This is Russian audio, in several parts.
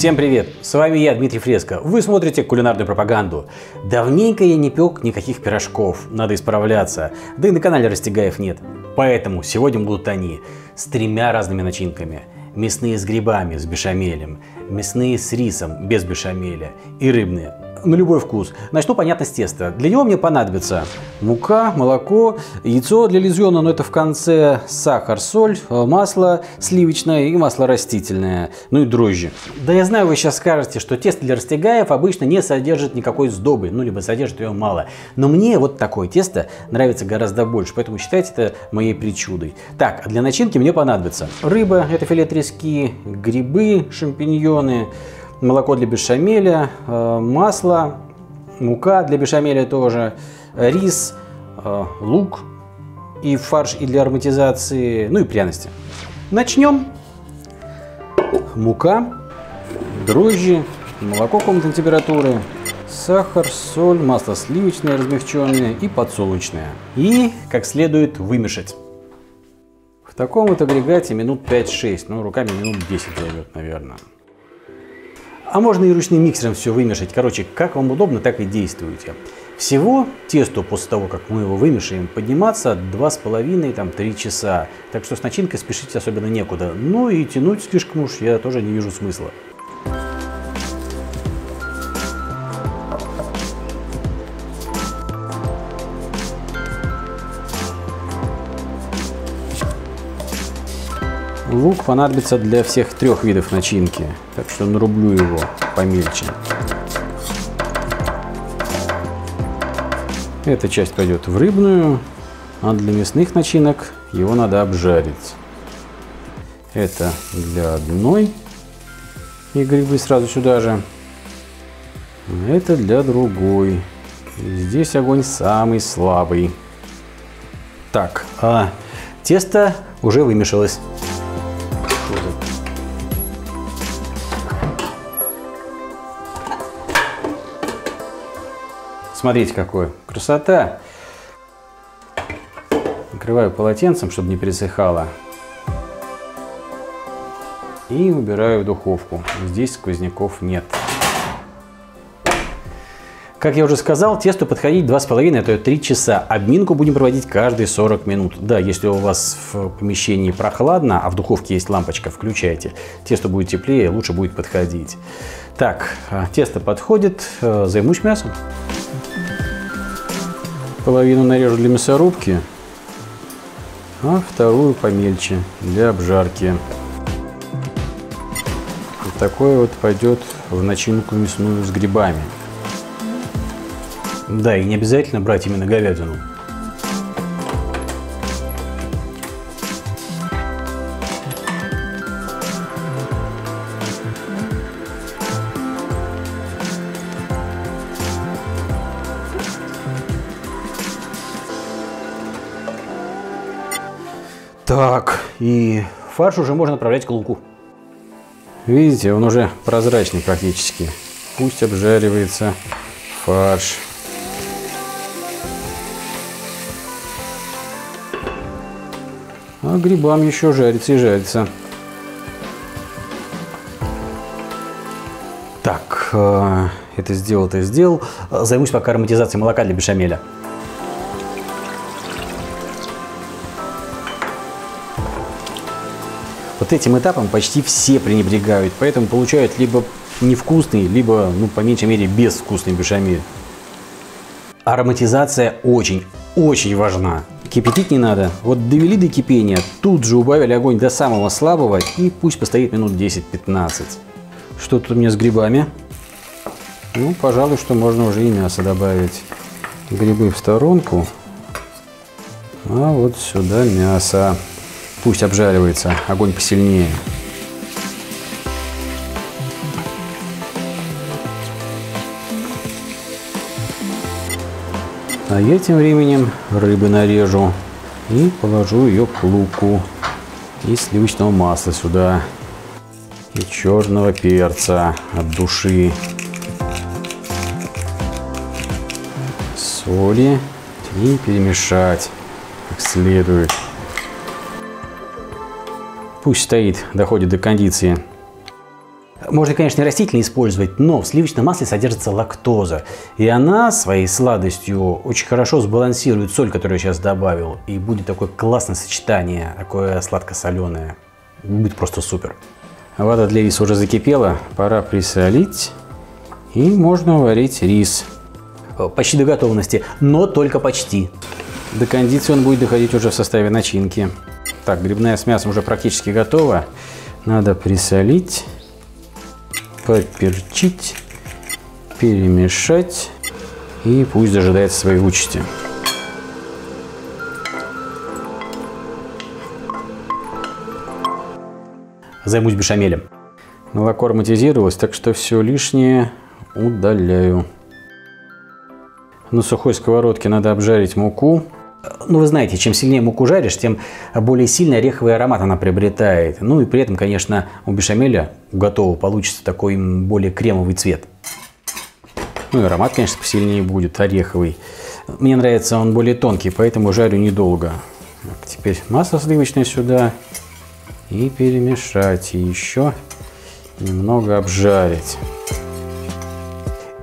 Всем привет! С вами я, Дмитрий Фреско. Вы смотрите кулинарную пропаганду. Давненько я не пек никаких пирожков, надо исправляться. Да и на канале Растегаев нет. Поэтому сегодня будут они с тремя разными начинками. Мясные с грибами, с бешамелем, мясные с рисом, без бешамеля и рыбные. На любой вкус. Начну, понятно, с теста. Для него мне понадобится мука, молоко, яйцо для лизьона, но это в конце, сахар, соль, масло сливочное и масло растительное, ну и дрожжи. Да я знаю, вы сейчас скажете, что тесто для растягаев обычно не содержит никакой сдобы, ну либо содержит ее мало. Но мне вот такое тесто нравится гораздо больше, поэтому считайте это моей причудой. Так, для начинки мне понадобится рыба, это филе трески, грибы, шампиньоны, молоко для бешамеля, масло, мука для бешамеля тоже, рис, лук и фарш и для ароматизации, ну и пряности. Начнем. Мука, дрожжи, молоко комнатной температуры, сахар, соль, масло сливочное размягченное и подсолнечное. И как следует вымешать. В таком вот агрегате минут 5-6, ну руками минут 10 займет, наверное. А можно и ручным миксером все вымешать. Короче, как вам удобно, так и действуйте. Всего тесту после того, как мы его вымешаем, подниматься 2,5-3 часа. Так что с начинкой спешить особенно некуда. Ну и тянуть слишком уж я тоже не вижу смысла. Лук понадобится для всех трех видов начинки, так что нарублю его помельче. Эта часть пойдет в рыбную, а для мясных начинок его надо обжарить. Это для одной, и грибы сразу сюда же. Это для другой. Здесь огонь самый слабый. Так, а тесто уже вымешалось. Смотрите, какое красота! Накрываю полотенцем, чтобы не пересыхало. И убираю в духовку. Здесь сквозняков нет. Как я уже сказал, тесту подходить 2,5, а то и 3 часа. Обминку будем проводить каждые 40 минут. Да, если у вас в помещении прохладно, а в духовке есть лампочка, включайте. Тесто будет теплее, лучше будет подходить. Так, тесто подходит, займусь мясом. Половину нарежу для мясорубки, а вторую помельче для обжарки. Вот такое вот пойдет в начинку мясную с грибами. Да, и не обязательно брать именно говядину. Так, и фарш уже можно отправлять к луку. Видите, он уже прозрачный практически. Пусть обжаривается фарш. А грибам еще жарится и жарится. Так, это сделал-то сделал. Займусь пока ароматизацией молока для бешамеля. Вот этим этапом почти все пренебрегают, поэтому получают либо невкусный, либо, ну, по меньшей мере, безвкусный бешамель. Ароматизация очень важна. Кипятить не надо. Вот довели до кипения, тут же убавили огонь до самого слабого и пусть постоит минут 10-15. Что тут у меня с грибами? Ну, пожалуй, что можно уже и мясо добавить. Грибы в сторонку, а вот сюда мясо. Пусть обжаривается, огонь посильнее. А я тем временем рыбы нарежу и положу ее к луку и сливочного масла сюда и черного перца от души, соли и перемешать как следует. Пусть стоит, доходит до кондиции. Можно, конечно, и растительные использовать, но в сливочном масле содержится лактоза. И она своей сладостью очень хорошо сбалансирует соль, которую я сейчас добавил. И будет такое классное сочетание, такое сладко-соленое. Будет просто супер. Вода для риса уже закипела, пора присолить. И можно варить рис. Почти до готовности, но только почти. До кондиции он будет доходить уже в составе начинки. Так, грибная с мясом уже практически готова. Надо присолить, поперчить, перемешать, и пусть дожидается своей участи. Займусь бешамелем. Молоко ароматизировалось, так что все лишнее удаляю. На сухой сковородке надо обжарить муку. Ну, вы знаете, чем сильнее муку жаришь, тем более сильный ореховый аромат она приобретает. Ну и при этом, конечно, у бешамеля готового получится такой более кремовый цвет. Ну и аромат, конечно, посильнее будет, ореховый. Мне нравится он более тонкий, поэтому жарю недолго. Так, теперь масло сливочное сюда. И перемешать, и еще немного обжарить.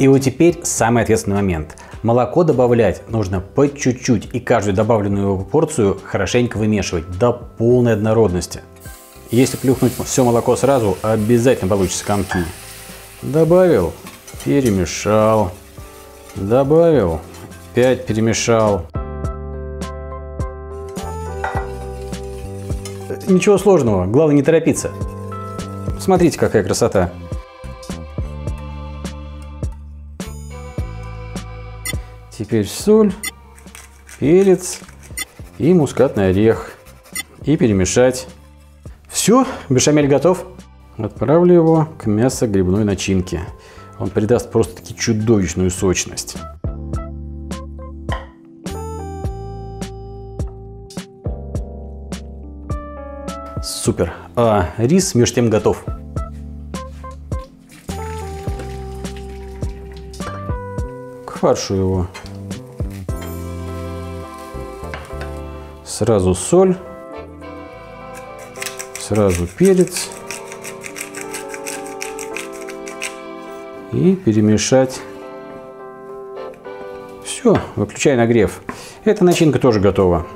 И вот теперь самый ответственный момент. Молоко добавлять нужно по чуть-чуть, и каждую добавленную порцию хорошенько вымешивать до полной однородности. Если плюхнуть все молоко сразу, обязательно получится комки. Добавил, перемешал, добавил, опять перемешал. Ничего сложного, главное не торопиться. Смотрите, какая красота. Теперь соль, перец и мускатный орех. И перемешать. Все, бешамель готов. Отправлю его к мясо-грибной начинке. Он придаст просто-таки чудовищную сочность. Супер. А рис между тем готов. К фаршу его. Сразу соль, сразу перец и перемешать. Все, выключай нагрев. Эта начинка тоже готова.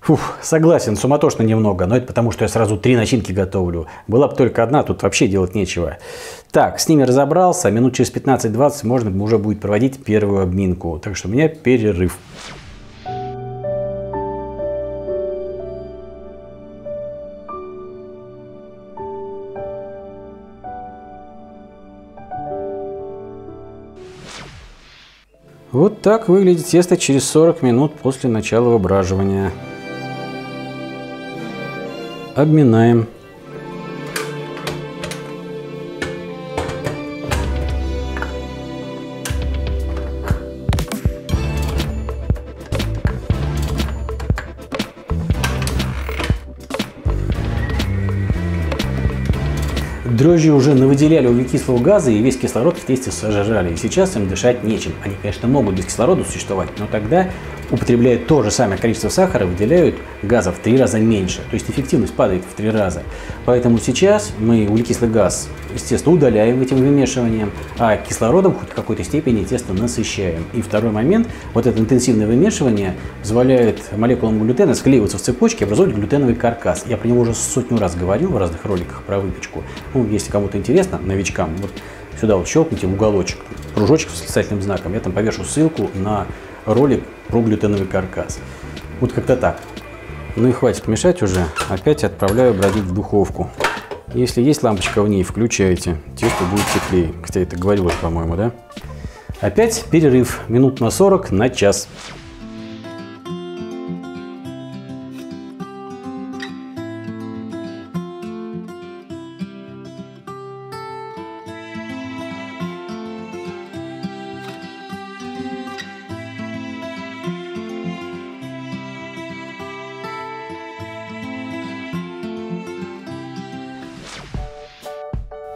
Фух, согласен, суматошно немного, но это потому, что я сразу 3 начинки готовлю. Была бы только одна, тут вообще делать нечего. Так, с ними разобрался, минут через 15-20 можно уже будет проводить первую обминку. Так что у меня перерыв. Вот так выглядит тесто через 40 минут после начала выбраживания. Обминаем. Дрожжи уже навыделяли углекислого газа и весь кислород в тесте сожрали. И сейчас им дышать нечем. Они, конечно, могут без кислорода существовать, но тогда, употребляя то же самое количество сахара, выделяют газа в 3 раза меньше. То есть эффективность падает в 3 раза. Поэтому сейчас мы углекислый газ, естественно, удаляем этим вымешиванием, а кислородом хоть в какой-то степени тесто насыщаем. И второй момент. Вот это интенсивное вымешивание позволяет молекулам глютена склеиваться в цепочке и образовывать глютеновый каркас. Я про него уже 100 раз говорил в разных роликах про выпечку. Если кому-то интересно, новичкам, вот сюда вот щелкните в уголочек, кружочек с восклицательным знаком. Я там повешу ссылку на ролик про глютеновый каркас. Вот как-то так. Ну и хватит мешать уже. Опять отправляю бродить в духовку. Если есть лампочка в ней, включайте. Тесто будет теплее. Хотя это говорилось, по-моему, да? Опять перерыв. Минут на 40, на час.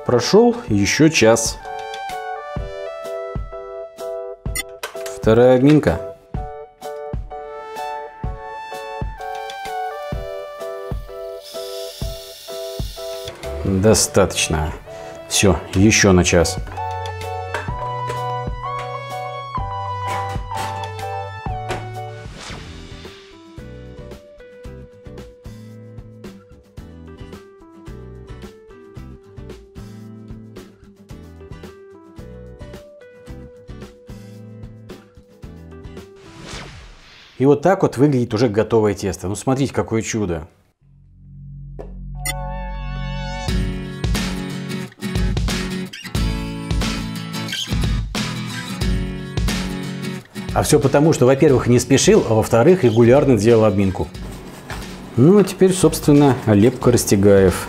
Прошел еще час. Вторая обминка. достаточно. Все, еще на час. И вот так вот выглядит уже готовое тесто. Ну смотрите, какое чудо. А все потому, что, во-первых, не спешил, а во-вторых, регулярно делал обминку. Ну а теперь, собственно, лепка растягаев.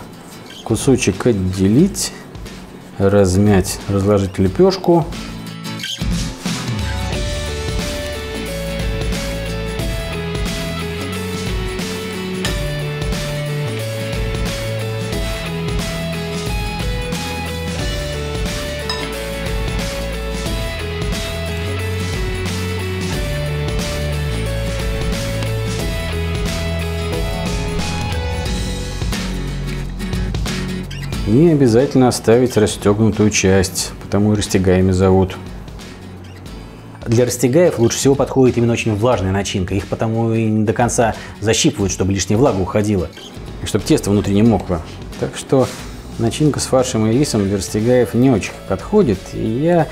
Кусочек отделить, размять, разложить лепешку. И обязательно оставить расстегнутую часть, потому и растягаями зовут. Для растягаев лучше всего подходит именно очень влажная начинка. Их потому и не до конца защипывают, чтобы лишняя влага уходила. И чтобы тесто внутри не мокло. Так что начинка с фаршем и рисом для растягаев не очень подходит. И я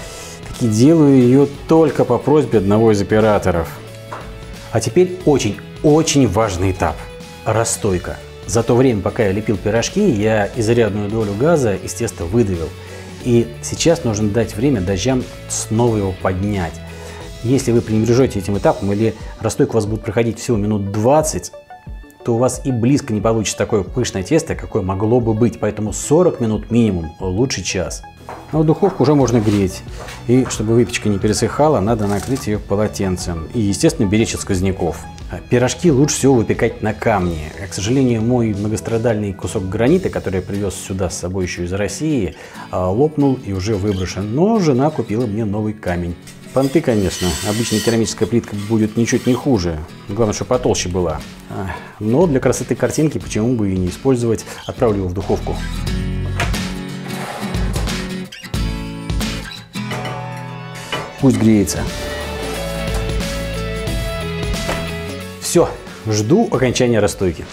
таки делаю ее только по просьбе одного из операторов. А теперь очень-очень важный этап – расстойка. За то время, пока я лепил пирожки, я изрядную долю газа из теста выдавил. И сейчас нужно дать время дождям снова его поднять. Если вы пренебрежете этим этапом или расстойка у вас будет проходить всего минут 20, то у вас и близко не получится такое пышное тесто, какое могло бы быть. Поэтому 40 минут минимум, лучше час. А вот духовку уже можно греть. И чтобы выпечка не пересыхала, надо накрыть ее полотенцем. И, естественно, беречь от сквозняков. Пирожки лучше всего выпекать на камне. К сожалению, мой многострадальный кусок гранита, который я привез сюда с собой еще из России, лопнул и уже выброшен. Но жена купила мне новый камень. Понты, конечно. Обычная керамическая плитка будет ничуть не хуже. Главное, чтобы потолще была. Но для красоты картинки почему бы и не использовать. Отправлю его в духовку. Пусть греется. Все, жду окончания расстойки.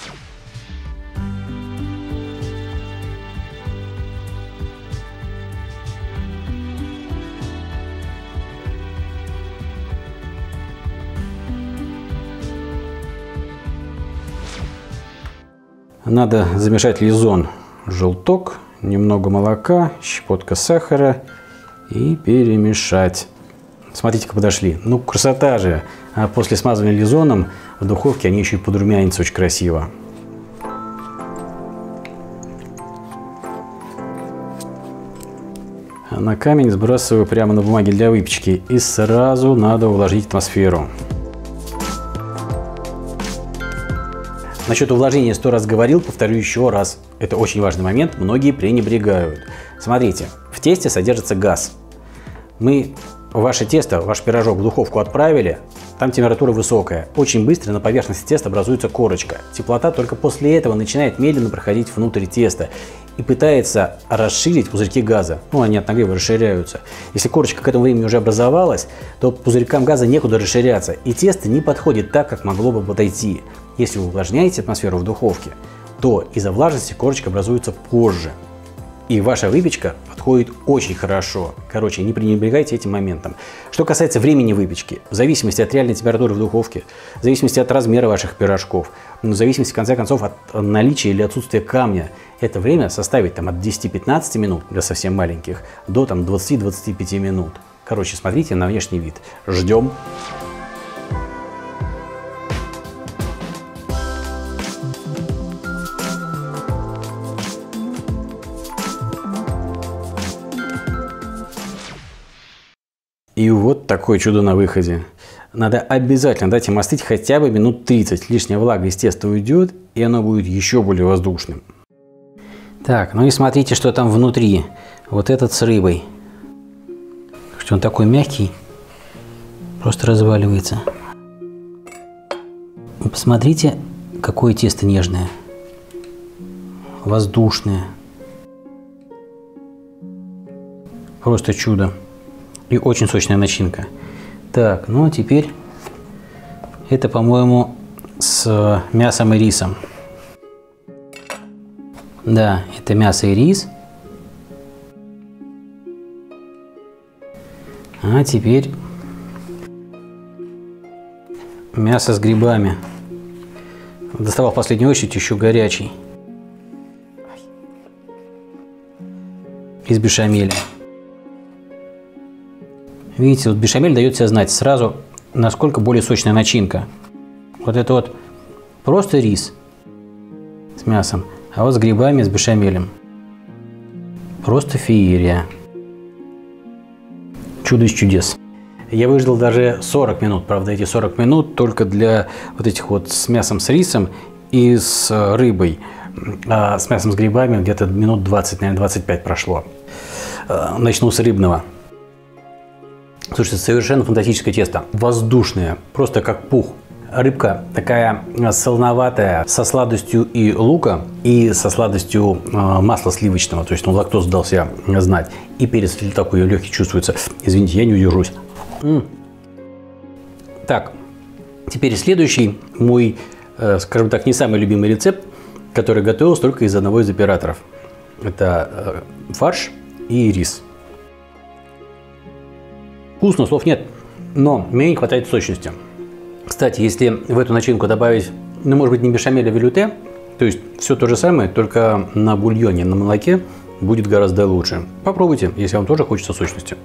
Надо замешать лизон, желток, немного молока, щепотка сахара и перемешать. Смотрите-ка, подошли. Ну, красота же. А после смазывания лизоном в духовке они еще и подрумянятся очень красиво. На камень сбрасываю прямо на бумаге для выпечки. И сразу надо увлажнить атмосферу. Насчет увлажнения 100 раз говорил, повторю еще раз. Это очень важный момент, многие пренебрегают. Смотрите, в тесте содержится газ. Мы ваше тесто, ваш пирожок в духовку отправили, там температура высокая. Очень быстро на поверхности теста образуется корочка. Теплота только после этого начинает медленно проходить внутрь теста и пытается расширить пузырьки газа. Ну, они от нагрева расширяются. Если корочка к этому времени уже образовалась, то пузырькам газа некуда расширяться, и тесто не подходит так, как могло бы подойти. Если вы увлажняете атмосферу в духовке, то из-за влажности корочка образуется позже. И ваша выпечка подходит очень хорошо. Короче, не пренебрегайте этим моментом. Что касается времени выпечки, в зависимости от реальной температуры в духовке, в зависимости от размера ваших пирожков, в зависимости, в конце концов, от наличия или отсутствия камня, это время составит там, от 10-15 минут для совсем маленьких до 20-25 минут. Короче, смотрите на внешний вид. Ждем. И вот такое чудо на выходе. Надо обязательно дать им остыть хотя бы минут 30. Лишняя влага из теста уйдет, и оно будет еще более воздушным. Так, ну и смотрите, что там внутри. Вот этот с рыбой. Что он такой мягкий, просто разваливается. Посмотрите, какое тесто нежное. Воздушное. Просто чудо. И очень сочная начинка. Так, ну а теперь это, по-моему, с мясом и рисом. Да, это мясо и рис. А теперь мясо с грибами. Доставал в последнюю очередь, еще горячий. Из бешамели. Видите, вот бешамель дает себя знать сразу, насколько более сочная начинка. Вот это вот просто рис с мясом, а вот с грибами, с бешамелем. Просто феерия. Чудо из чудес. Я выждал даже 40 минут, правда, эти 40 минут только для вот этих вот с мясом, с рисом и с рыбой. А с мясом, с грибами где-то минут 20, наверное, 25 прошло. Начну с рыбного. Слушайте, совершенно фантастическое тесто. Воздушное, просто как пух. Рыбка такая солоноватая, со сладостью и лука, и со сладостью масла сливочного. То есть, ну, лактоз дал себя знать. И перец такой легкий чувствуется. Извините, я не удержусь. Так, теперь следующий мой, скажем так, не самый любимый рецепт, который готовился только из одного из операторов. Это фарш и рис. Вкусно, слов нет, но мне не хватает сочности. Кстати, если в эту начинку добавить, ну, может быть, не бешамель, а вилюте, то есть все то же самое, только на бульоне, на молоке, будет гораздо лучше. Попробуйте, если вам тоже хочется сочности.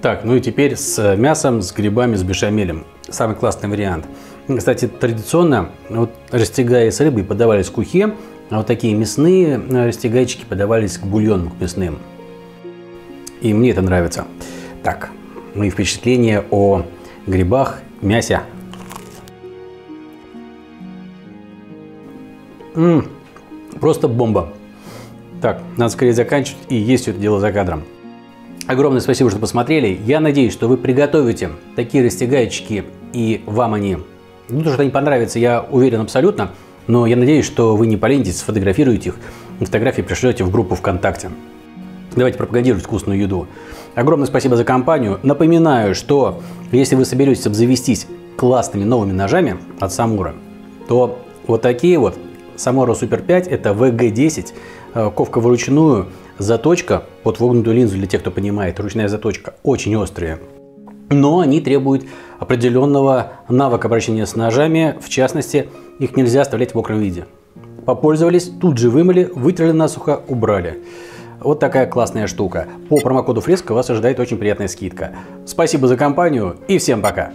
Так, ну и теперь с мясом, с грибами, с бешамелем. Самый классный вариант. Кстати, традиционно вот растягаи с рыбой подавались к ухе, а вот такие мясные растягайчики подавались к бульону, к мясным. И мне это нравится. Так, мои впечатления о грибах, мясе. Просто бомба. Так, надо скорее заканчивать и есть все это дело за кадром. Огромное спасибо, что посмотрели. Я надеюсь, что вы приготовите такие растягайчики, и вам они... Ну, то, что они понравятся, я уверен абсолютно. Но я надеюсь, что вы не поленитесь, сфотографируете их. Фотографии пришлете в группу ВКонтакте. Давайте пропагандировать вкусную еду. Огромное спасибо за компанию. Напоминаю, что если вы соберетесь обзавестись классными новыми ножами от Самура, то вот такие вот Самура Супер 5, это VG10, ковка вручную, заточка под вогнутую линзу, для тех, кто понимает, ручная заточка, очень острые. Но они требуют определенного навыка обращения с ножами, в частности, их нельзя оставлять в мокром виде. Попользовались, тут же вымыли, вытерли насухо, убрали. Вот такая классная штука. По промокоду Фреско вас ожидает очень приятная скидка. Спасибо за компанию и всем пока!